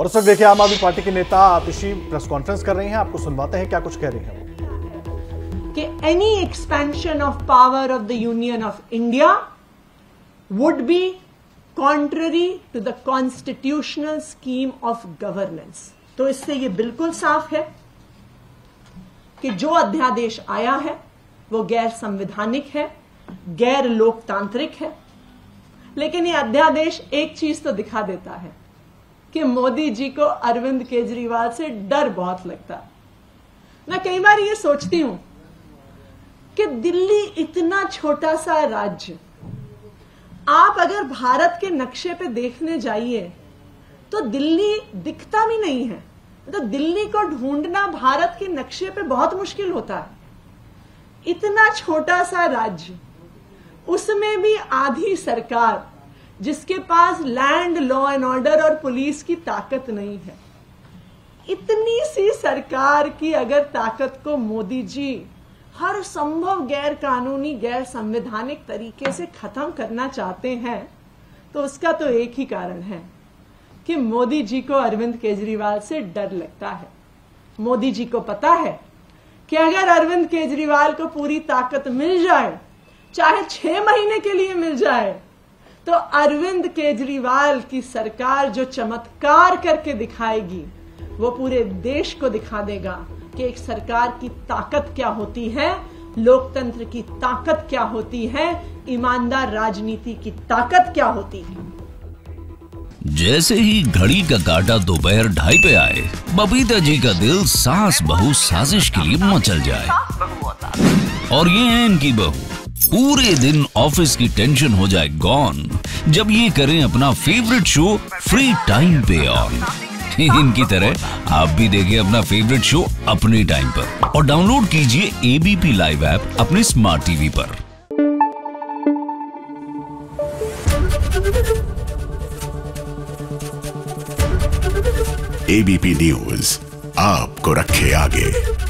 और सर देखिए आम आदमी पार्टी के नेता आतिशी प्रेस कॉन्फ्रेंस कर रही हैं, आपको सुनवाते हैं क्या कुछ कह रही हैं वो। कि any expansion of power of the union of India would be contrary to the constitutional scheme of governance. तो इससे ये बिल्कुल साफ है कि जो अध्यादेश आया है वो गैर संवैधानिक है, गैर लोकतांत्रिक है। लेकिन ये अध्यादेश एक चीज तो दिखा देता है कि मोदी जी को अरविंद केजरीवाल से डर बहुत लगता। मैं कई बार ये सोचती हूं कि दिल्ली इतना छोटा सा राज्य, आप अगर भारत के नक्शे पे देखने जाइए तो दिल्ली दिखता भी नहीं है। तो दिल्ली को ढूंढना भारत के नक्शे पे बहुत मुश्किल होता है। इतना छोटा सा राज्य, उसमें भी आधी सरकार जिसके पास लैंड, लॉ एंड ऑर्डर और पुलिस की ताकत नहीं है। इतनी सी सरकार की अगर ताकत को मोदी जी हर संभव गैर कानूनी, गैर संवैधानिक तरीके से खत्म करना चाहते हैं तो उसका तो एक ही कारण है कि मोदी जी को अरविंद केजरीवाल से डर लगता है। मोदी जी को पता है कि अगर अरविंद केजरीवाल को पूरी ताकत मिल जाए, चाहे 6 महीने के लिए मिल जाए, तो अरविंद केजरीवाल की सरकार जो चमत्कार करके दिखाएगी वो पूरे देश को दिखा देगा कि एक सरकार की ताकत क्या होती है, लोकतंत्र की ताकत क्या होती है, ईमानदार राजनीति की ताकत क्या होती है। जैसे ही घड़ी का काटा दोपहर 2:30 पे आए, बबीता जी का दिल सास बहू साजिश के लिए मचल जाए। और ये है इनकी बहू, पूरे दिन ऑफिस की टेंशन हो जाए गॉन जब ये करें अपना फेवरेट शो फ्री टाइम पे ऑन। इनकी तरह आप भी देखिए अपना फेवरेट शो अपने टाइम पर और डाउनलोड कीजिए एबीपी लाइव ऐप अपने स्मार्ट टीवी पर। एबीपी न्यूज़ आपको रखे आगे।